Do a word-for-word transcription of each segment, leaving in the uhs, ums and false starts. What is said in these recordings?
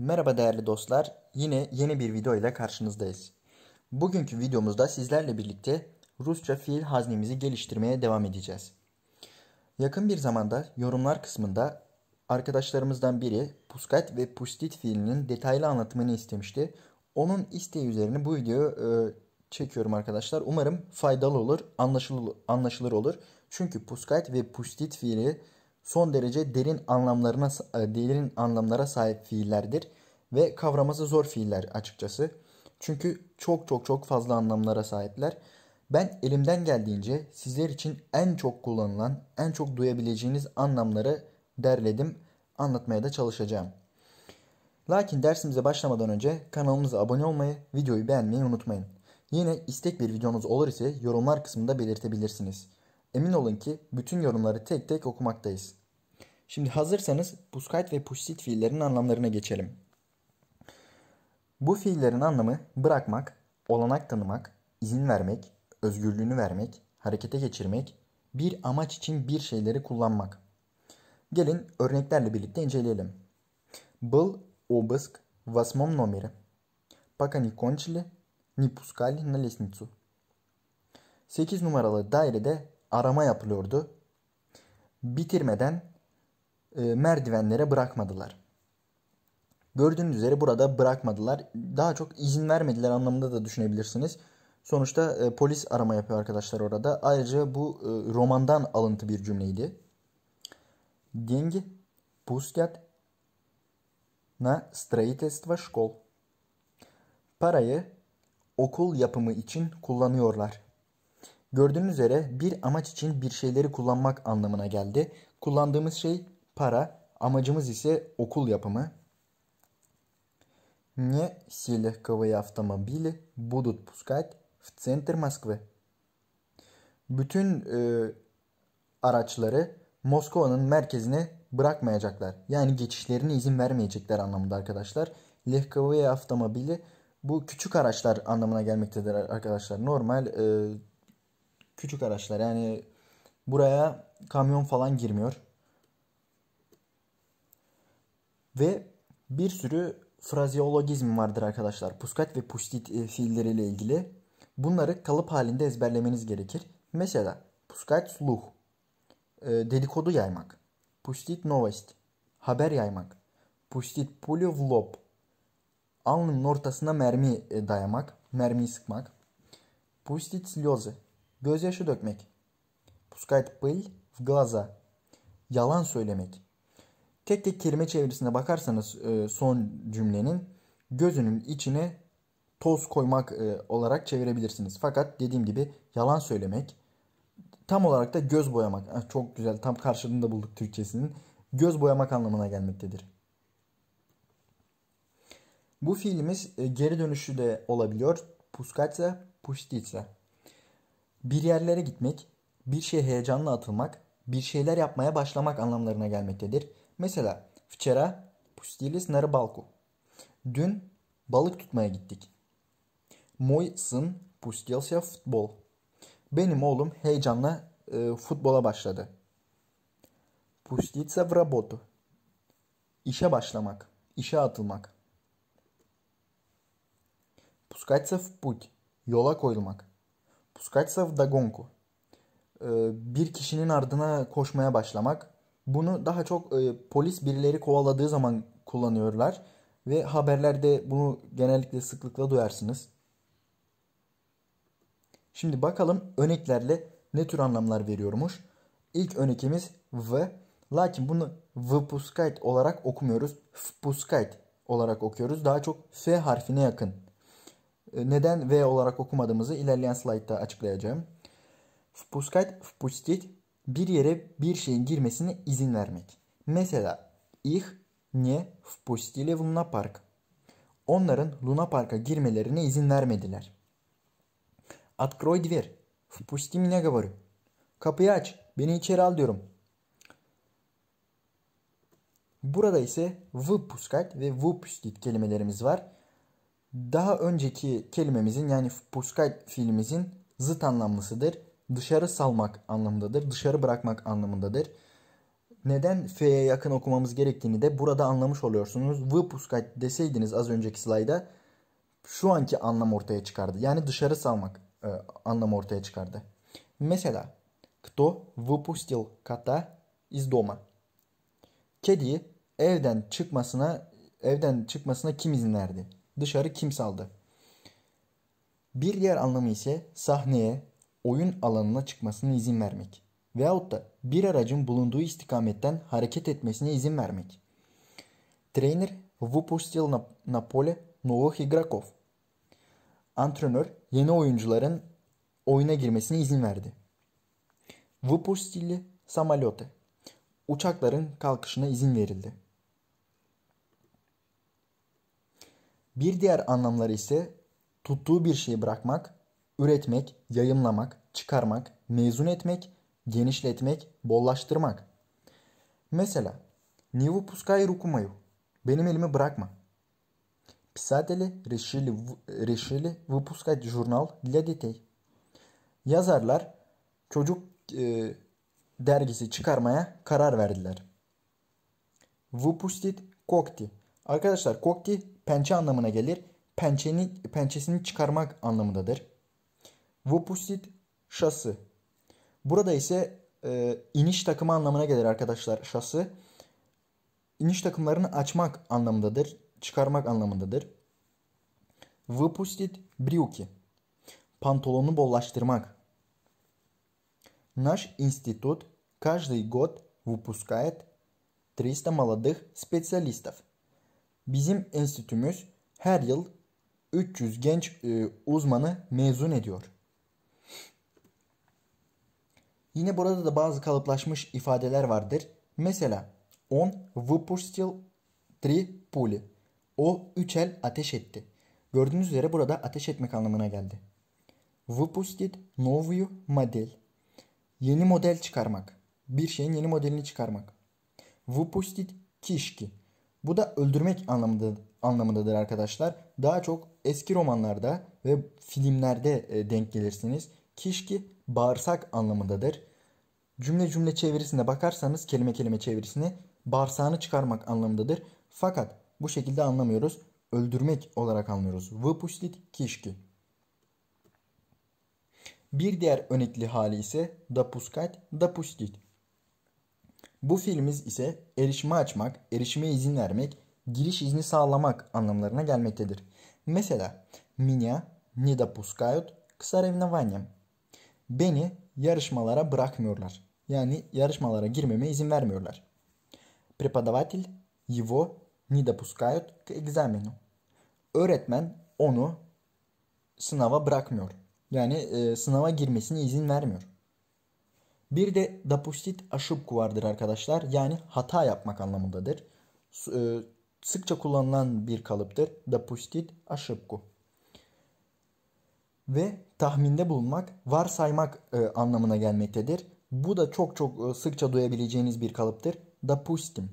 Merhaba değerli dostlar, yine yeni bir video ile karşınızdayız. Bugünkü videomuzda sizlerle birlikte Rusça fiil haznemizi geliştirmeye devam edeceğiz. Yakın bir zamanda yorumlar kısmında arkadaşlarımızdan biri Pускать ve Пустить fiilinin detaylı anlatımını istemişti. Onun isteği üzerine bu videoyu e, çekiyorum arkadaşlar. Umarım faydalı olur, anlaşılır, anlaşılır olur. Çünkü Пускать ve Пустить fiili son derece derin anlamlarına derin anlamlara sahip fiillerdir ve kavraması zor fiiller açıkçası. Çünkü çok çok çok fazla anlamlara sahipler. Ben elimden geldiğince sizler için en çok kullanılan, en çok duyabileceğiniz anlamları derledim, anlatmaya da çalışacağım. Lakin dersimize başlamadan önce kanalımıza abone olmayı, videoyu beğenmeyi unutmayın. Yine istek bir videonuz olur ise yorumlar kısmında belirtebilirsiniz. Emin olun ki bütün yorumları tek tek okumaktayız. Şimdi hazırsanız Пускать ve Пустить fiillerinin anlamlarına geçelim. Bu fiillerin anlamı bırakmak, olanak tanımak, izin vermek, özgürlüğünü vermek, harekete geçirmek, bir amaç için bir şeyleri kullanmak. Gelin örneklerle birlikte inceleyelim. Был обыск в восьмом номере. Пока не кончили, не пускали на лестницу. sekiz numaralı dairede arama yapılıyordu. Bitirmeden e, merdivenlere bırakmadılar. Gördüğünüz üzere burada bırakmadılar. Daha çok izin vermediler anlamında da düşünebilirsiniz. Sonuçta e, polis arama yapıyor arkadaşlar orada. Ayrıca bu e, romandan alıntı bir cümleydi. Деньги пустят на строительство школ. Parayı okul yapımı için kullanıyorlar. Gördüğünüz üzere bir amaç için bir şeyleri kullanmak anlamına geldi. Kullandığımız şey para, amacımız ise okul yapımı. Ne selehkovые автомобили будут пускать в центр Москвы. Bütün e, araçları Moskova'nın merkezine bırakmayacaklar. Yani geçişlerine izin vermeyecekler anlamında arkadaşlar. Lehkovые автомобили bu küçük araçlar anlamına gelmektedir arkadaşlar. Normal e, küçük araçlar, yani buraya kamyon falan girmiyor. Ve bir sürü frazeologizm vardır arkadaşlar. Пускать ve Пустить fiilleriyle ilgili. Bunları kalıp halinde ezberlemeniz gerekir. Mesela Пускать слух, dedikodu yaymak. Пустить новость, haber yaymak. Пустить пулю в лоб, alnının ortasına mermi dayamak, mermiyi sıkmak. Пустить слезы, gözyaşı dökmek. Пускать пыль в глаза, yalan söylemek. Tek tek kelime çevirisine bakarsanız son cümlenin gözünün içine toz koymak olarak çevirebilirsiniz. Fakat dediğim gibi yalan söylemek, tam olarak da göz boyamak. Çok güzel, tam karşılığını da bulduk Türkçesinin. Göz boyamak anlamına gelmektedir. Bu fiilimiz geri dönüşü de olabiliyor. Пускать, Пустить. Bir yerlere gitmek, bir şeye heyecanla atılmak, bir şeyler yapmaya başlamak anlamlarına gelmektedir. Mesela вчера пустились на рыбалку. Dün balık tutmaya gittik. Мой сын пустился в футбол. Benim oğlum heyecanla e, futbola başladı. Пуститься в работу. İşe başlamak, işe atılmak. Пускаться в путь. Yola koyulmak. Пускаться вдогонку. Bir kişinin ardına koşmaya başlamak. Bunu daha çok e, polis birileri kovaladığı zaman kullanıyorlar. Ve haberlerde bunu genellikle sıklıkla duyarsınız. Şimdi bakalım örneklerle ne tür anlamlar veriyormuş. İlk örnekimiz v. Lakin bunu vpускать olarak okumuyoruz. Впускать olarak okuyoruz. Daha çok f harfine yakın. Neden v olarak okumadığımızı ilerleyen slaytta açıklayacağım. Впускать, Впустить, bir yere bir şeyin girmesine izin vermek. Mesela их не впустили в лунапарк. Onların lunaparka girmelerine izin vermediler. Открой дверь. Впусти меня, говорю. Kapıyı aç, beni içeri al diyorum. Burada ise впускать ve впустить kelimelerimiz var. Daha önceki kelimemizin, yani Пускать fiilimizin zıt anlamlısıdır. Dışarı salmak anlamındadır. Dışarı bırakmak anlamındadır. neden F'ye yakın okumamız gerektiğini de burada anlamış oluyorsunuz. Выпускать deseydiniz az önceki slayda şu anki anlam ortaya çıkardı. Yani dışarı salmak e, anlamı ortaya çıkardı. Mesela кто выпустил кота из дома? Kediyi evden çıkmasına evden çıkmasına kim izin verdi? Dışarı kim saldı? Bir diğer anlamı ise sahneye, oyun alanına çıkmasına izin vermek. Veyahut da bir aracın bulunduğu istikametten hareket etmesine izin vermek. Trener выпустил на, на поле новых игроков. Antrenör yeni oyuncuların oyuna girmesine izin verdi. Выпустили самолеты. Uçakların kalkışına izin verildi. Bir diğer anlamları ise tuttuğu bir şeyi bırakmak, üretmek, yayımlamak, çıkarmak, mezun etmek, genişletmek, bollaştırmak. Mesela, не выпускай руку мою. Benim elimi bırakma. Писатели решили решили выпускать журнал для детей. Yazarlar çocuk e, dergisi çıkarmaya karar verdiler. Выпустить когти. Arkadaşlar, когти pençe anlamına gelir. Pençeni, pençesini çıkarmak anlamındadır. Выпустить şası. Burada ise e, iniş takımı anlamına gelir arkadaşlar şası. İniş takımlarını açmak anlamındadır. Çıkarmak anlamındadır. Выпустить брюки. Pantolonu bollaştırmak. Наш институт каждый год выпускает триста молодых специалистов. Bizim enstitümüz her yıl üç yüz genç e, uzmanı mezun ediyor. Yine burada da bazı kalıplaşmış ifadeler vardır. Mesela on выпустил три пули. O üç el ateş etti. Gördüğünüz üzere burada ateş etmek anlamına geldi. Выпустить новую модель. Yeni model çıkarmak. Bir şeyin yeni modelini çıkarmak. Выпустить кишки. Bu da öldürmek anlamında, anlamındadır arkadaşlar. Daha çok eski romanlarda ve filmlerde denk gelirsiniz. Kişki bağırsak anlamındadır. Cümle cümle çevirisine bakarsanız kelime kelime çevirisine bağırsağını çıkarmak anlamındadır. Fakat bu şekilde anlamıyoruz. Öldürmek olarak anlıyoruz. Выпустить кишки. Bir diğer örnekli hali ise Пускать, Пустить. Bu fiilimiz ise erişime açmak, erişime izin vermek, giriş izni sağlamak anlamlarına gelmektedir. Mesela Меня не допускают к соревнованиям. Beni yarışmalara bırakmıyorlar. Yani yarışmalara girmeme izin vermiyorlar. Преподаватель его не допускают к экзамену. Öğretmen onu sınava bırakmıyor. Yani e, sınava girmesine izin vermiyor. Bir de допустить ошибку vardır arkadaşlar. Yani hata yapmak anlamındadır. E, sıkça kullanılan bir kalıptır. Допустить ошибку. Ve tahminde bulunmak, varsaymak e, anlamına gelmektedir. Bu da çok çok e, sıkça duyabileceğiniz bir kalıptır. Допустим.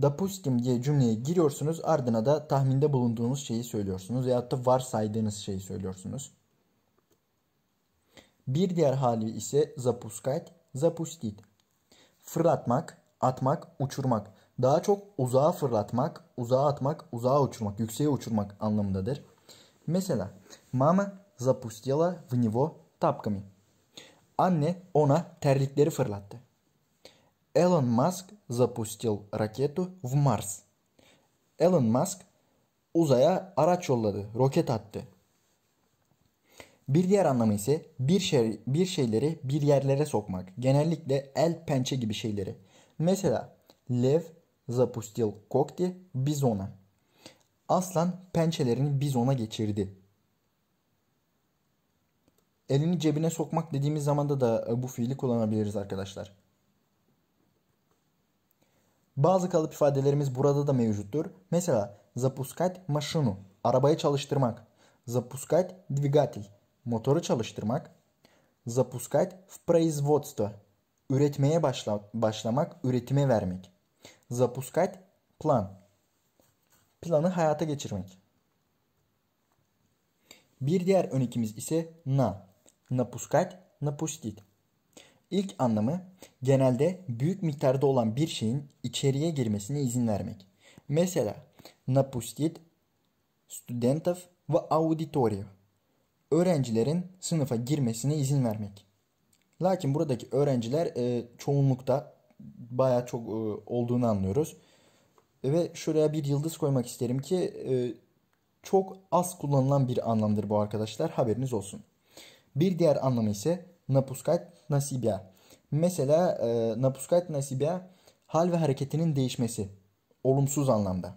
Допустим diye cümleye giriyorsunuz. Ardına da tahminde bulunduğunuz şeyi söylüyorsunuz. Veyahut da varsaydığınız şeyi söylüyorsunuz. Bir diğer hali ise Пускать, Пустить. Fırlatmak, atmak, uçurmak. Daha çok uzağa fırlatmak, uzağa atmak, uzağa uçurmak, yükseğe uçurmak anlamındadır. Mesela Mama запустила в него тапками. Anne ona terlikleri fırlattı. Elon Musk запустил ракету в Mars. Elon Musk uzaya araç yolladı, roket attı. Bir diğer anlamı ise bir şey, bir şeyleri bir yerlere sokmak. Genellikle el, pençe gibi şeyleri. Mesela Lev запустил когти бизона. Aslan pençelerini bizona geçirdi. Elini cebine sokmak dediğimiz zamanda da bu fiili kullanabiliriz arkadaşlar. Bazı kalıp ifadelerimiz burada da mevcuttur. Mesela запускать машину, arabayı çalıştırmak. Запускать двигатель, motoru çalıştırmak. Запускать в производство, üretmeye başla, başlamak, üretime vermek. Запускать plan, planı hayata geçirmek. Bir diğer örnekimiz ise na. Напускать, Пустить. İlk anlamı genelde büyük miktarda olan bir şeyin içeriye girmesine izin vermek. Mesela napustit studentov ve auditoriya. Öğrencilerin sınıfa girmesine izin vermek. Lakin buradaki öğrenciler e, çoğunlukta bayağı çok e, olduğunu anlıyoruz. Ve şuraya bir yıldız koymak isterim ki e, çok az kullanılan bir anlamdır bu arkadaşlar. Haberiniz olsun. Bir diğer anlamı ise napuskat nasibya. Mesela e, napuskat nasibya hal ve hareketinin değişmesi. Olumsuz anlamda.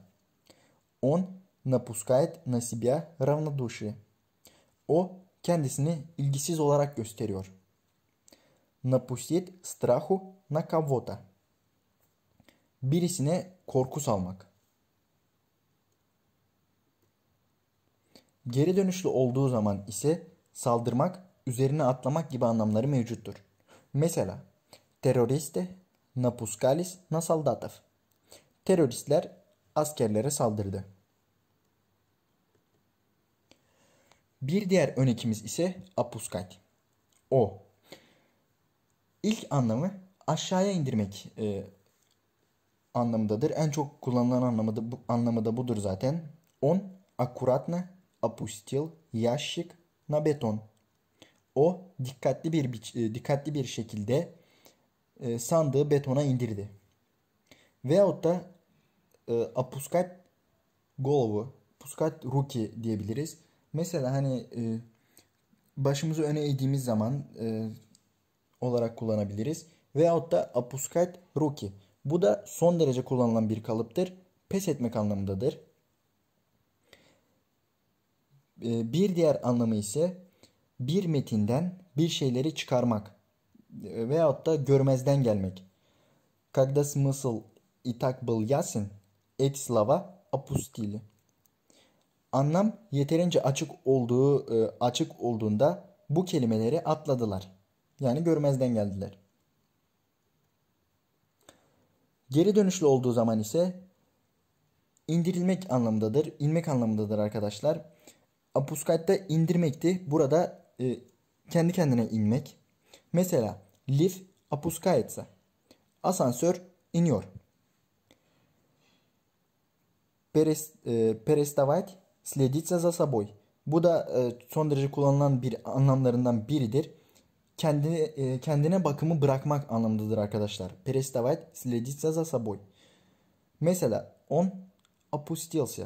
On napuskat nasibya ravnoduşi. O kendisini ilgisiz olarak gösteriyor. Napustit strahu na kavota. Birisine korku salmak. Geri dönüşlü olduğu zaman ise saldırmak, üzerine atlamak gibi anlamları mevcuttur. Mesela teröriste napuskalis na soldatov. Teröristler askerlere saldırdı. Bir diğer örnekimiz ise apuskat. O. İlk anlamı aşağıya indirmek e, anlamındadır. En çok kullanılan anlamı da, bu, anlamı da budur zaten. On akuratna apustil yashik na beton. O dikkatli bir dikkatli bir şekilde e, sandığı betona indirdi. Veyahut da e, apuskat golovu, puskat ruki diyebiliriz. Mesela hani e, başımızı öne eğdiğimiz zaman e, olarak kullanabiliriz. Veyahut da apuskat ruki. Bu da son derece kullanılan bir kalıptır. Pes etmek anlamındadır. E, bir diğer anlamı ise bir metinden bir şeyleri çıkarmak. E, veyahut da görmezden gelmek. Когда смысл и так был ясен, эти слова опустили. Anlam yeterince açık olduğu açık olduğunda bu kelimeleri atladılar. Yani görmezden geldiler. Geri dönüşlü olduğu zaman ise indirilmek anlamındadır, inmek anlamındadır arkadaşlar. Apuskat'ta indirmekti. Burada e, kendi kendine inmek. Mesela lift apuskayetsa. Asansör iniyor. Perest, e, perestavayt sleditsa za saboy. Bu da e, son derece kullanılan bir anlamlarından biridir. Kendine, e, kendine bakımı bırakmak anlamındadır arkadaşlar. Переставать следиться за собой. Mesela on опустился.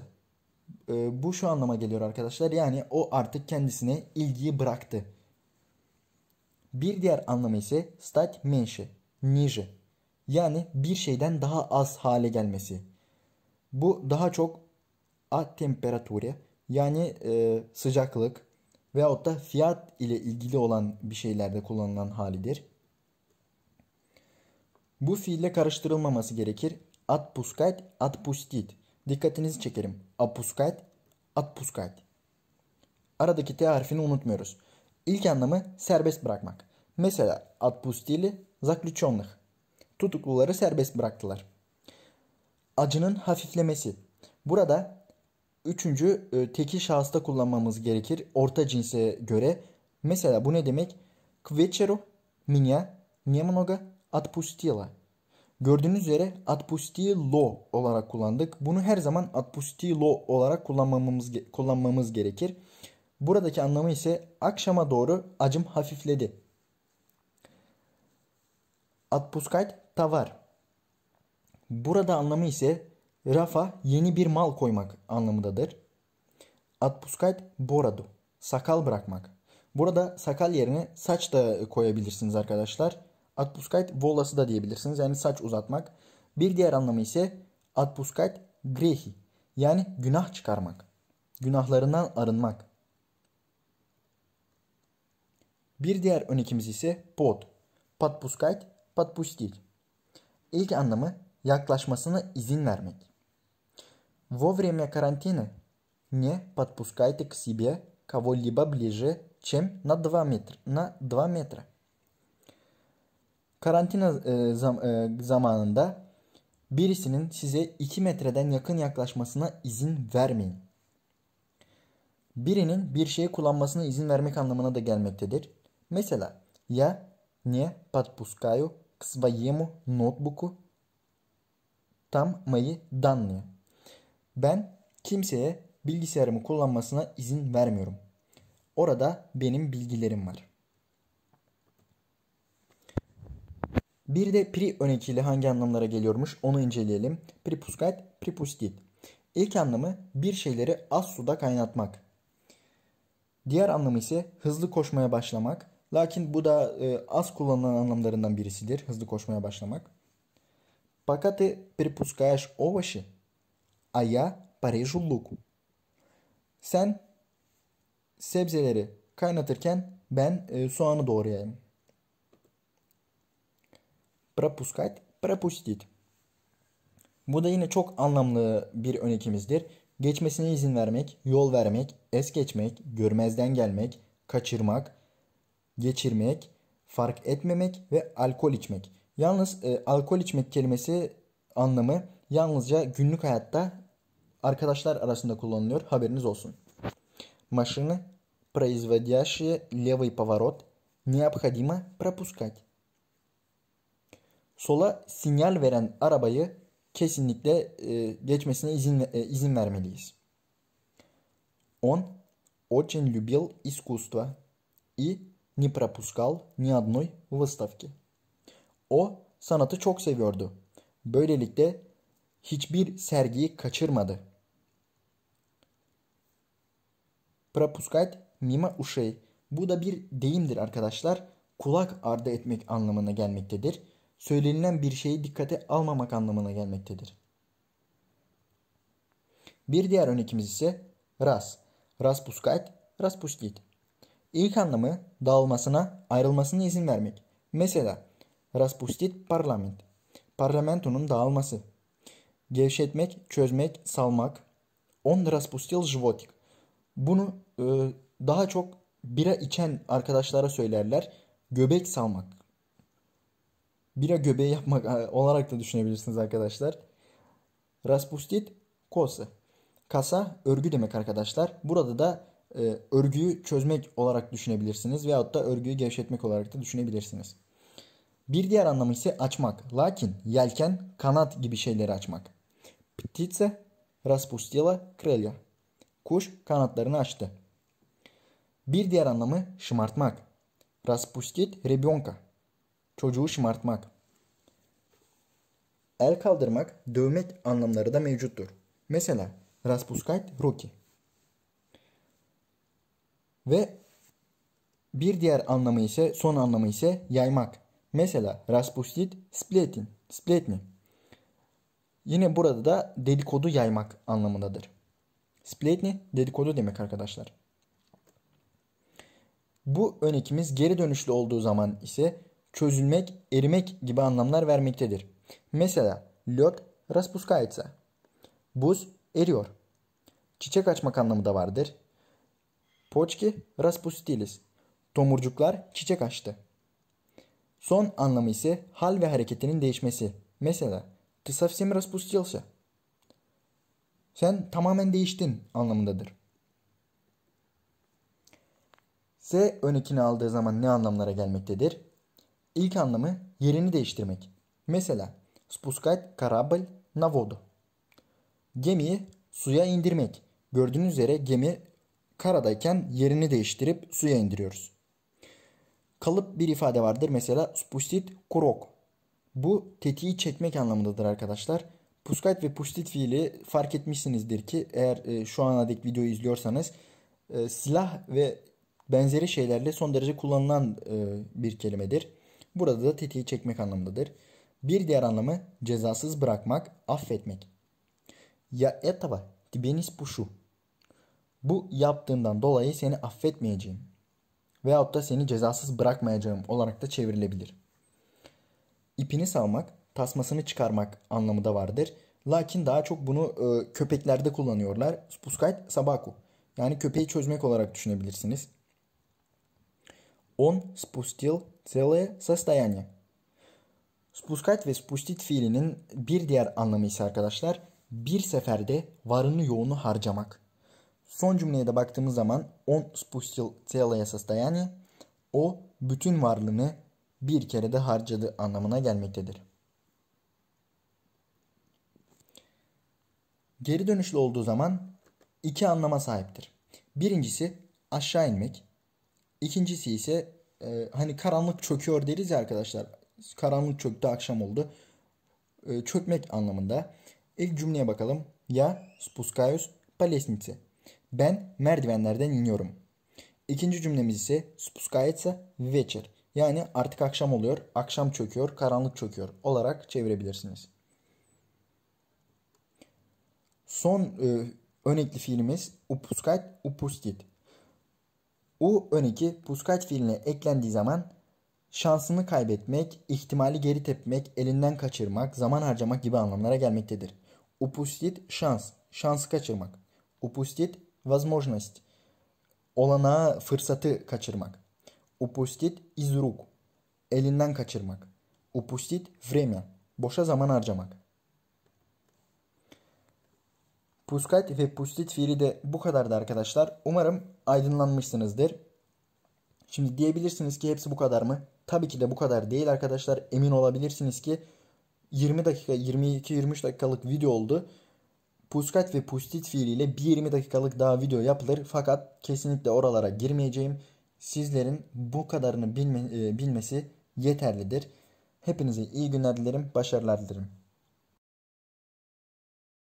E, bu şu anlama geliyor arkadaşlar. Yani o artık kendisine ilgiyi bıraktı. Bir diğer anlamı ise стать меньше, ниже. Yani bir şeyden daha az hale gelmesi. Bu daha çok a temperature, yani e, sıcaklık veyahut da fiyat ile ilgili olan bir şeylerde kullanılan halidir. Bu fiille karıştırılmaması gerekir. Отпускать, отпустить. Dikkatinizi çekerim. Отпускать, отпускать. Aradaki T harfini unutmuyoruz. İlk anlamı serbest bırakmak. Mesela отпустили заключённых. Tutukluları serbest bıraktılar. Acının hafiflemesi. Burada üçüncü teki şahısta kullanmamız gerekir orta cinse göre. Mesela bu ne demek? К вечеру меня немного отпустило. Gördüğünüz üzere отпустило olarak kullandık. Bunu her zaman отпустило olarak kullanmamız kullanmamız gerekir. Buradaki anlamı ise akşama doğru acım hafifledi. Отпускать товар. Burada anlamı ise rafa yeni bir mal koymak anlamındadır. Отпускать бороду. Sakal bırakmak. Burada sakal yerine saç da koyabilirsiniz arkadaşlar. Отпускать волосы da diyebilirsiniz. Yani saç uzatmak. Bir diğer anlamı ise отпускать грехи. Yani günah çıkarmak. Günahlarından arınmak. Bir diğer örnekimiz ise под. Подпускать, подпустить. İlk anlamı yaklaşmasına izin vermek. Во время карантина не подпускайте к себе кого-либо ближе, чем на два метра. На два метра. Karantina e, zam, e, zamanında birisinin size iki metreden yakın yaklaşmasına izin vermeyin. Birinin bir şeyi kullanmasına izin vermek anlamına da gelmektedir. Mesela ya не подпускаю к своему notebook'u tam mayı danlıyor. Ben kimseye bilgisayarımı kullanmasına izin vermiyorum. Orada benim bilgilerim var. Bir de pri örneğiyle hangi anlamlara geliyormuş onu inceleyelim. Пропускать, пропустить. İlk anlamı bir şeyleri az suda kaynatmak. Diğer anlamı ise hızlı koşmaya başlamak. Lakin bu da e, az kullanılan anlamlarından birisidir. Hızlı koşmaya başlamak. Пока ты припускаешь овощи, а я порежу лук. Sen sebzeleri kaynatırken ben e, soğanı doğrayayım. Пропускать, пропустить. Bu da yine çok anlamlı bir örnekimizdir. Geçmesine izin vermek, yol vermek, es geçmek, görmezden gelmek, kaçırmak, geçirmek, fark etmemek ve alkol içmek. Yalnız e, alkol içmek kelimesi anlamı yalnızca günlük hayatta arkadaşlar arasında kullanılıyor. Haberiniz olsun. Машины, производящие левый поворот, необходимо пропускать. Sola sinyal veren arabayı kesinlikle e, geçmesine izin e, izin vermeliyiz. Он очень любил искусство и не пропускал ни одной выставки. O sanatı çok seviyordu. Böylelikle hiçbir sergiyi kaçırmadı. Пропускать mimo ушей. Bu da bir deyimdir arkadaşlar. Kulak ardı etmek anlamına gelmektedir. Söylenilen bir şeyi dikkate almamak anlamına gelmektedir. Bir diğer örnekimiz ise раз. Раз пускать, раз пустить. İlk anlamı dağılmasına, ayrılmasına izin vermek. Mesela распустить парламент. Parlamentonun dağılması. Gevşetmek, çözmek, salmak. Он распустил животик. Bunu e, daha çok bira içen arkadaşlara söylerler. Göbek salmak. Bira göbeği yapmak olarak da düşünebilirsiniz arkadaşlar. Распустить косы. Kasa örgü demek arkadaşlar. Burada da e, örgüyü çözmek olarak düşünebilirsiniz. Veyahut da örgüyü gevşetmek olarak da düşünebilirsiniz. Bir diğer anlamı ise açmak. Lakin yelken, kanat gibi şeyleri açmak. Птица распустила крылья. Kuş kanatlarını açtı. Bir diğer anlamı şımartmak. Распустить ребенка. Çocuğu şımartmak. El kaldırmak, dövmek anlamları da mevcuttur. Mesela распускать руки. Ve bir diğer anlamı ise son anlamı ise yaymak. Mesela распустить сплетни. Сплетни. Yine burada da dedikodu yaymak anlamındadır. Сплетни dedikodu demek arkadaşlar. Bu örnekimiz geri dönüşlü olduğu zaman ise çözülmek, erimek gibi anlamlar vermektedir. Mesela лёд распускается. Buz eriyor. Çiçek açmak anlamı da vardır. Почки распустились. Tomurcuklar çiçek açtı. Son anlamı ise hal ve hareketinin değişmesi. Mesela ты совсем распустился. Sen tamamen değiştin anlamındadır. Se örnekini aldığı zaman ne anlamlara gelmektedir? İlk anlamı yerini değiştirmek. Mesela спускать корабль на воду. Gemiyi suya indirmek. Gördüğünüz üzere gemi karadayken yerini değiştirip suya indiriyoruz. Kalıp bir ifade vardır. Mesela спустить курок. Bu tetiği çekmek anlamındadır arkadaşlar. Пускать ve пустить fiili fark etmişsinizdir ki eğer e, şu ana dek videoyu izliyorsanız e, silah ve benzeri şeylerle son derece kullanılan e, bir kelimedir. Burada da tetiği çekmek anlamındadır. Bir diğer anlamı cezasız bırakmak, affetmek. Ya etava tibenis puşu. Bu yaptığından dolayı seni affetmeyeceğim veyahut da seni cezasız bırakmayacağım olarak da çevrilebilir. İpini savmak, tasmasını çıkarmak anlamı da vardır. Lakin daha çok bunu e, köpeklerde kullanıyorlar. Пускать собаку. Yani köpeği çözmek olarak düşünebilirsiniz. Он спустил целое состояние. Пускать ve спустить fiilinin bir diğer anlamı ise arkadaşlar bir seferde varını yoğunu harcamak. Son cümleye de baktığımız zaman он спустил целое состояние. O bütün varlığını, bir kere de harcadı anlamına gelmektedir. Geri dönüşlü olduğu zaman iki anlama sahiptir. Birincisi aşağı inmek. İkincisi ise e, hani karanlık çöküyor deriz ya arkadaşlar. Karanlık çöktü, akşam oldu. E, çökmek anlamında. İlk cümleye bakalım. Ya spuskayus palesnice. Ben merdivenlerden iniyorum. İkinci cümlemiz ise spuskayetse вечер. Yani artık akşam oluyor, akşam çöküyor, karanlık çöküyor olarak çevirebilirsiniz. Son e, örnekli fiilimiz Пускать, Пустить. U öneki Пускать fiiline eklendiği zaman şansını kaybetmek, ihtimali geri tepmek, elinden kaçırmak, zaman harcamak gibi anlamlara gelmektedir. Пустить şans, şansı kaçırmak. Пустить возможность, olanağı, fırsatı kaçırmak. Пустить из рук, elinden kaçırmak. Пустить время, boşa zaman harcamak. Пускать ve Пустить fiili de bu kadardı arkadaşlar. Umarım aydınlanmışsınızdır. Şimdi diyebilirsiniz ki hepsi bu kadar mı? Tabii ki de bu kadar değil arkadaşlar. Emin olabilirsiniz ki yirmi dakika, yirmi iki yirmi üç dakikalık video oldu. Пускать ve Пустить fiiliyle bir yirmi dakikalık daha video yapılır. Fakat kesinlikle oralara girmeyeceğim. Sizlerin bu kadarını bilme, bilmesi yeterlidir. Hepinize iyi günler dilerim, başarılar dilerim.